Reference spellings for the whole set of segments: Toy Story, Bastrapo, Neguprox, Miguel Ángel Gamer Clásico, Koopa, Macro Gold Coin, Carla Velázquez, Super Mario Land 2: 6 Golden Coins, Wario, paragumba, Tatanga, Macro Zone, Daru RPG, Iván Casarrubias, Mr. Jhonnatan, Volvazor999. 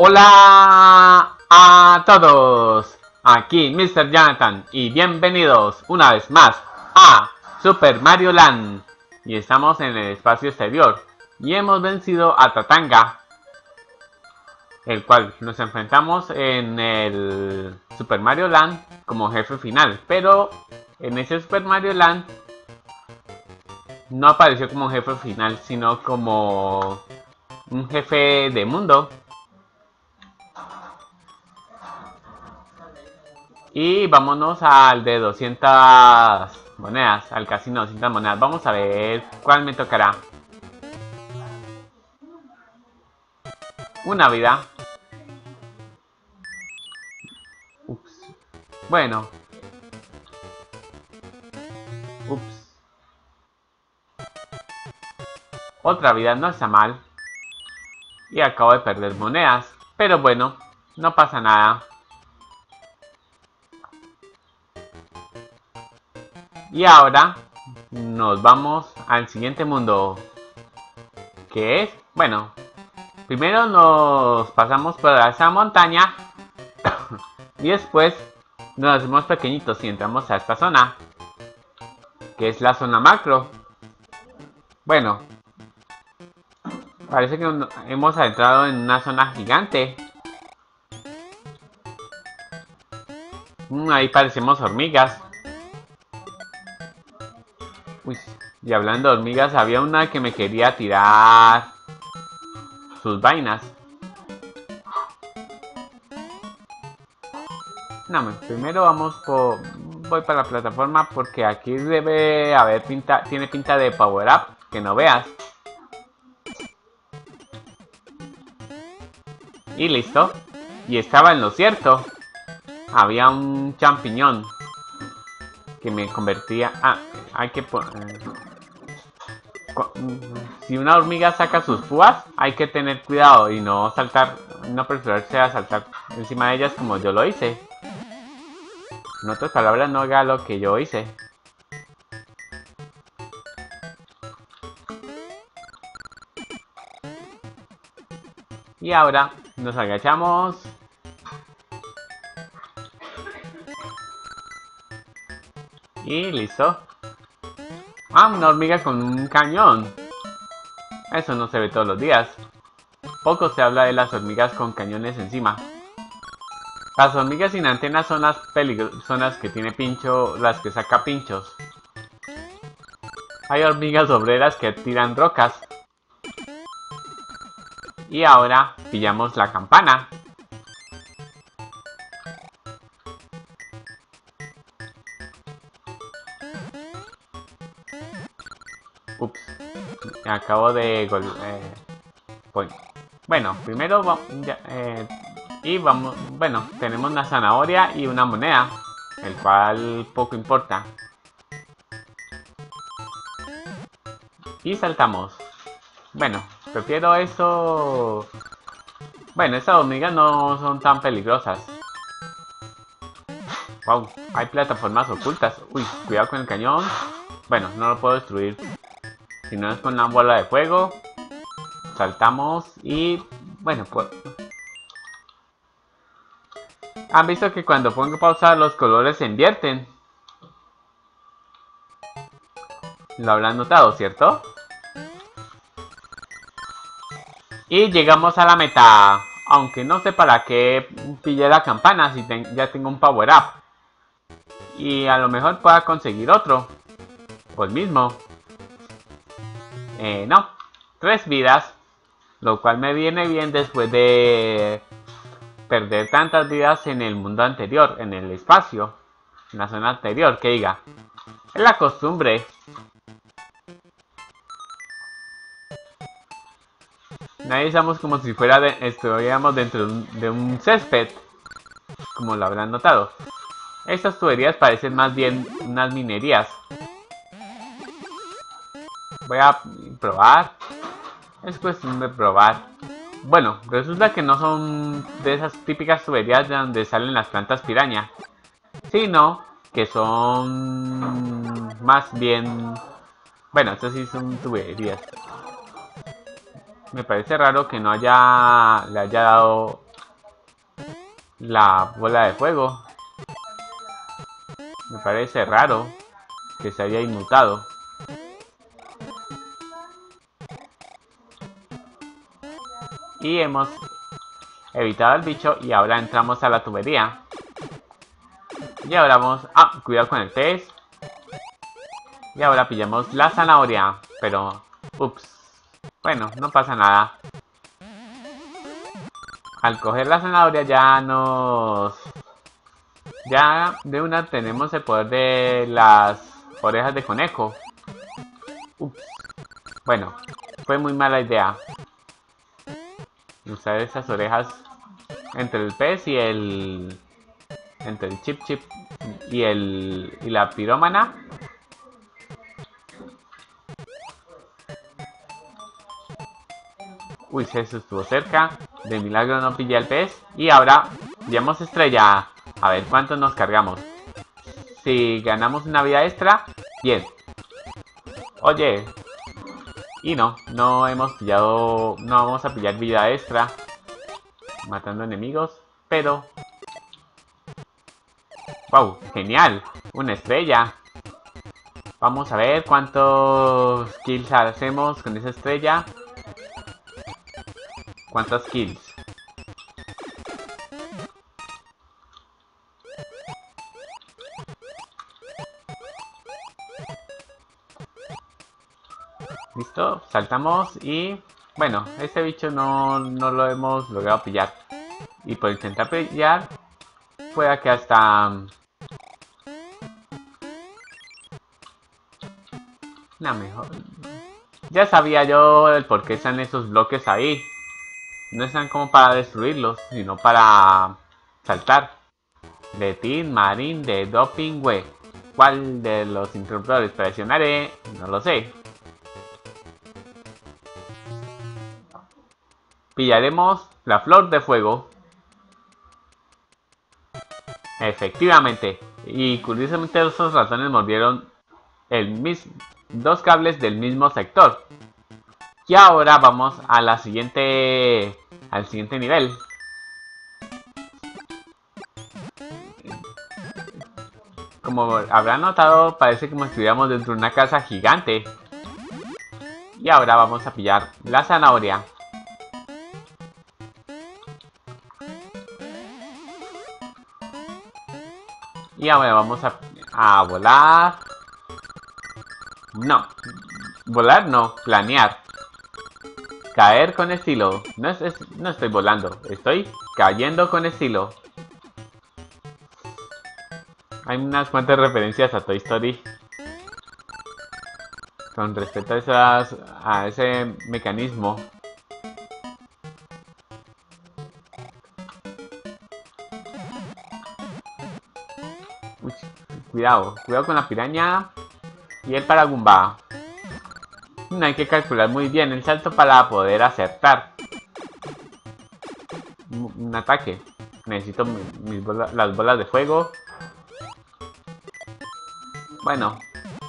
Hola a todos, aquí Mr. Jhonnatan y bienvenidos una vez más a Super Mario Land. Y estamos en el espacio exterior y hemos vencido a Tatanga, el cual nos enfrentamos en el Super Mario Land como jefe final. Pero en ese Super Mario Land no apareció como jefe final, sino como un jefe de mundo. Y vámonos al de 200 monedas, al casino 200 monedas. Vamos a ver cuál me tocará. Una vida. Ups. Bueno. Ups. Otra vida no está mal. Y acabo de perder monedas. Pero bueno, no pasa nada. Y ahora nos vamos al siguiente mundo, que es, bueno, primero nos pasamos por esa montaña y después nos hacemos pequeñitos y entramos a esta zona, que es la zona macro. Bueno, parece que hemos entrado en una zona gigante. Ahí parecemos hormigas. Uy, y hablando de hormigas, había una que me quería tirar sus vainas. No, primero voy para la plataforma porque aquí debe haber pinta, tiene pinta de power up, que no veas. Y listo. Y estaba en lo cierto. Había un champiñón que me convertía a... Hay que poner... Si una hormiga saca sus púas, hay que tener cuidado y no saltar, no apresurarse a saltar encima de ellas como yo lo hice. En otras palabras, no haga lo que yo hice. Y ahora nos agachamos. Y listo. Ah, una hormiga con un cañón. Eso no se ve todos los días. Poco se habla de las hormigas con cañones encima. Las hormigas sin antenas son las peligrosas, son las que tiene pincho, las que saca pinchos. Hay hormigas obreras que tiran rocas. Y ahora pillamos la campana. Ups, me acabo de bueno, primero bueno, tenemos una zanahoria y una moneda, el cual poco importa. Y saltamos. Bueno, prefiero eso. Bueno, esas hormigas no son tan peligrosas. Wow, hay plataformas ocultas. Uy, cuidado con el cañón. Bueno, no lo puedo destruir. Si no es con una bola de fuego, saltamos y... Bueno, pues... Han visto que cuando pongo pausa los colores se invierten. Lo habrán notado, ¿cierto? Y llegamos a la meta. Aunque no sé para qué pillé la campana si ya tengo un power up. Y a lo mejor pueda conseguir otro. O el mismo. No, 3 vidas, lo cual me viene bien después de perder tantas vidas en el mundo anterior, en el espacio, en la zona anterior, que diga. Es la costumbre. Nadie estamos como si estuviéramos dentro de un césped, como lo habrán notado. Estas tuberías parecen más bien unas minerías. Voy a probar. Es cuestión de probar. Bueno, resulta que no son de esas típicas tuberías de donde salen las plantas piraña, sino que son más bien... Bueno, estas sí son tuberías. Me parece raro que no le haya dado la bola de fuego. Me parece raro que se haya inmutado. Y hemos evitado al bicho y ahora entramos a la tubería. Y ahora vamos... Ah, cuidado con el pez. Y ahora pillamos la zanahoria. Pero... Ups. Bueno, no pasa nada. Al coger la zanahoria ya nos... Ya de una tenemos el poder de las orejas de conejo. Ups. Bueno, fue muy mala idea usar esas orejas entre el pez y el... Entre el chip y el... y la pirómana. Uy, se estuvo cerca. De milagro no pillé al pez. Y ahora pillamos estrella. A ver cuánto nos cargamos. Si ganamos una vida extra, bien. Oye. Y no hemos pillado... No vamos a pillar vida extra matando enemigos, pero... ¡Wow! ¡Genial! ¡Una estrella! Vamos a ver cuántos kills hacemos con esa estrella. ¿Cuántos kills? Listo, saltamos y... Bueno, este bicho no lo hemos logrado pillar. Y por intentar pillar, pueda que hasta... La mejor... Ya sabía yo el por qué están esos bloques ahí. No están como para destruirlos, sino para saltar. De Tin, Marín, de Doping, güey. ¿Cuál de los interruptores presionaré? No lo sé. Pillaremos la flor de fuego. Efectivamente. Y curiosamente esos ratones mordieron dos cables del mismo sector. Y ahora vamos a la siguiente... Al siguiente nivel. Como habrán notado, parece como si estuviéramos dentro de una casa gigante. Y ahora vamos a pillar la zanahoria. Y ahora vamos a volar. No. Volar no, planear. Caer con estilo. No estoy volando, estoy cayendo con estilo. Hay unas cuantas referencias a Toy Story con respecto a ese mecanismo. Uy, cuidado con la piraña y el paragumba. No hay que calcular muy bien el salto para poder acertar un ataque. Necesito las bolas de fuego. Bueno,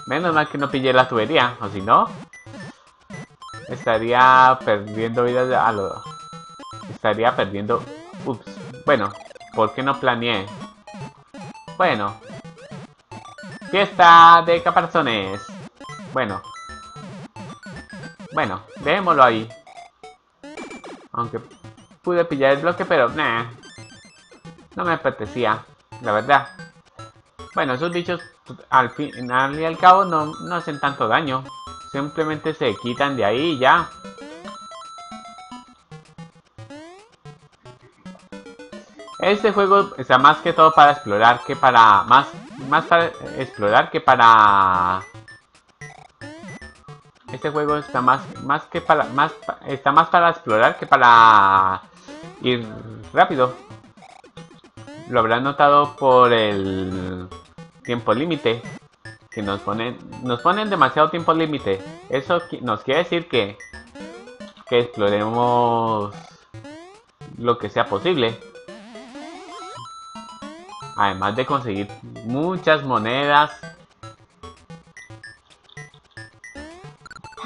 menos mal que no pillé la tubería, o si no, estaría perdiendo vidas a lo... Estaría perdiendo... Ups, bueno, ¿por qué no planeé? Bueno. Fiesta de caparazones. Bueno, dejémoslo ahí. Aunque pude pillar el bloque, pero no me apetecía, la verdad. Bueno, esos bichos al final y al cabo no hacen tanto daño. Simplemente se quitan de ahí y ya. Este juego está más que todo para explorar que para... Más para explorar que para... Este juego está más para explorar que para ir rápido. Lo habrán notado por el tiempo límite que nos ponen demasiado tiempo límite. Eso nos quiere decir que exploremos lo que sea posible. Además de conseguir muchas monedas.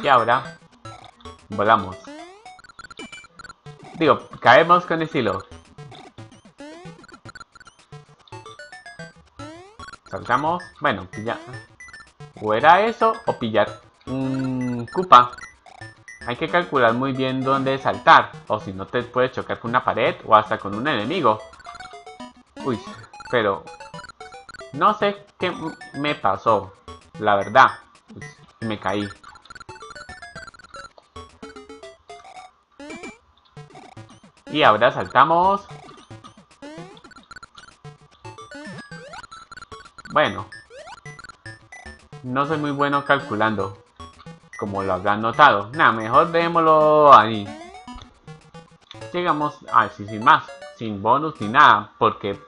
Y ahora volamos. Digo, caemos con estilo. Cargamos. Bueno, pillar. O era eso o pillar un Koopa. Hay que calcular muy bien dónde saltar. O si no, te puedes chocar con una pared o hasta con un enemigo. Uy, pero... no sé qué me pasó. La verdad. Uy, me caí. Y ahora saltamos. Bueno. No soy muy bueno calculando, como lo habrán notado. Nada, mejor démoslo ahí. Llegamos así sin más, sin bonus ni nada, porque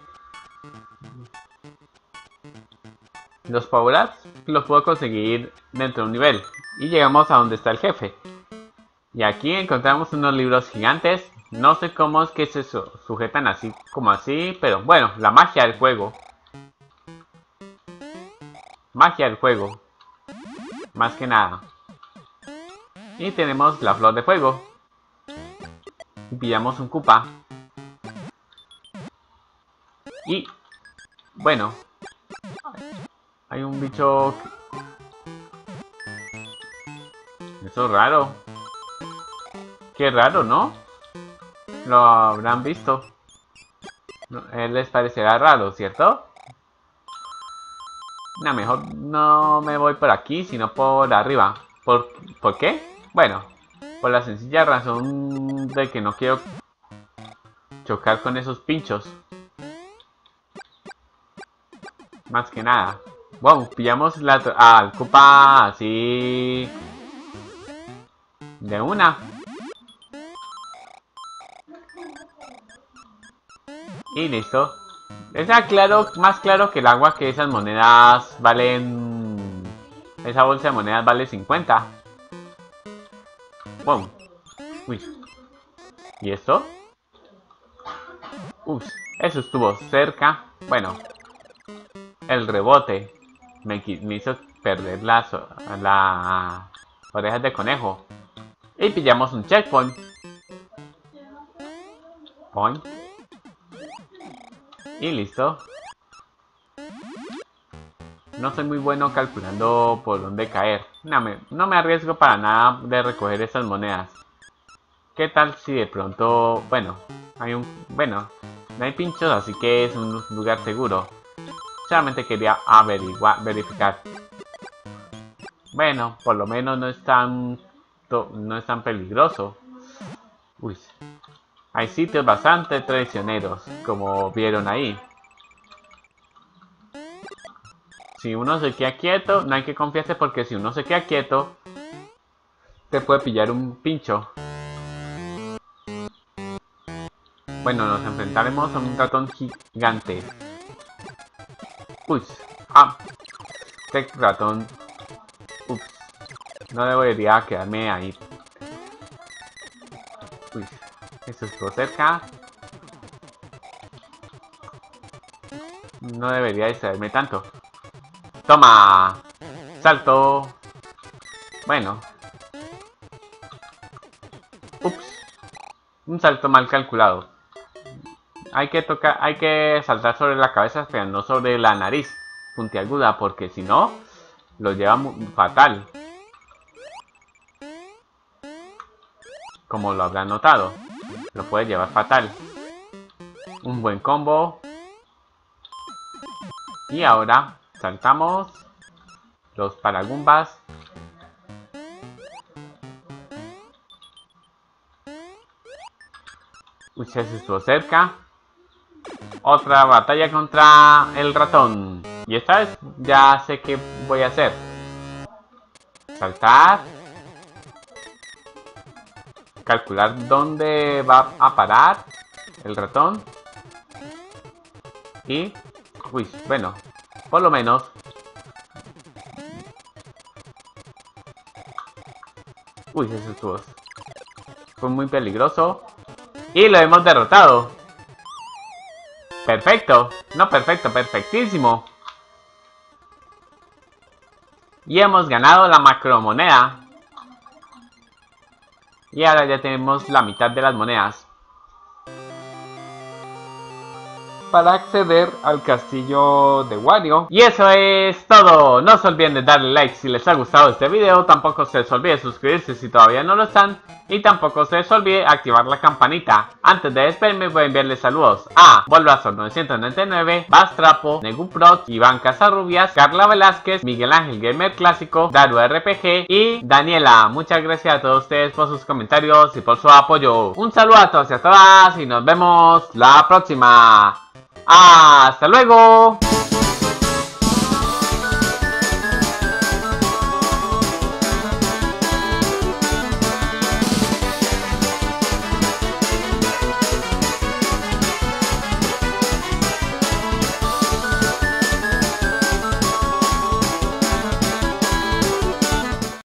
los power-ups los puedo conseguir dentro de un nivel. Y llegamos a donde está el jefe. Y aquí encontramos unos libros gigantes. No sé cómo es que se sujetan así como así, pero bueno, la magia del juego. Magia del juego, más que nada. Y tenemos la flor de fuego. Y pillamos un Koopa. Y bueno, hay un bicho. Eso es raro. Qué raro, ¿no? Lo habrán visto. Les parecerá raro, ¿cierto? No, mejor no me voy por aquí, sino por arriba. ¿Por qué? Bueno, por la sencilla razón de que no quiero chocar con esos pinchos. Más que nada. Wow, pillamos al Koopa así. De una. Y listo. Está claro, más claro que el agua, que esas monedas valen... esa bolsa de monedas vale 50. Wow. Uy. ¿Y esto? Ups, eso estuvo cerca. Bueno. El rebote. Me hizo perder las orejas de conejo. Y pillamos un checkpoint. Point. Y listo. No soy muy bueno calculando por dónde caer. No me arriesgo para nada de recoger esas monedas. ¿Qué tal si de pronto... bueno, hay un... bueno, no hay pinchos, así que es un lugar seguro. Solamente quería verificar. Bueno, por lo menos no es tan peligroso. Uy. Hay sitios bastante traicioneros, como vieron ahí. Si uno se queda quieto, no hay que confiarse, porque si uno se queda quieto, te puede pillar un pincho. Bueno, nos enfrentaremos a un ratón gigante. Ups. Ah. Este ratón. Ups. No debería quedarme ahí. Uy. Eso estuvo cerca. No debería distraerme tanto. ¡Toma! ¡Salto! Bueno. Ups. Un salto mal calculado. Hay que saltar sobre la cabeza, pero no sobre la nariz puntiaguda, porque si no, lo lleva fatal. Como lo habrán notado. Lo puede llevar fatal. Un buen combo. Y ahora saltamos los paragumbas. Uy, se estuvo cerca. Otra batalla contra el ratón. Y esta vez ya sé qué voy a hacer. Saltar. Calcular dónde va a parar el ratón. Y... uy, bueno. Por lo menos. Uy, eso estuvo. Fue muy peligroso. Y lo hemos derrotado. Perfecto. No, perfecto. Perfectísimo. Y hemos ganado la macromoneda. Y ahora ya tenemos la mitad de las monedas. para acceder al castillo de Wario. Y eso es todo. No se olviden de darle like si les ha gustado este video. Tampoco se les olvide suscribirse si todavía no lo están. Y tampoco se les olvide activar la campanita. Antes de despedirme voy a enviarles saludos a Volvazor999, Bastrapo, Neguprox, Iván Casarrubias, Carla Velázquez, Miguel Ángel Gamer Clásico, Daru RPG y Daniela. Muchas gracias a todos ustedes por sus comentarios y por su apoyo. Un saludo a todos y a todas y nos vemos la próxima. ¡Hasta luego!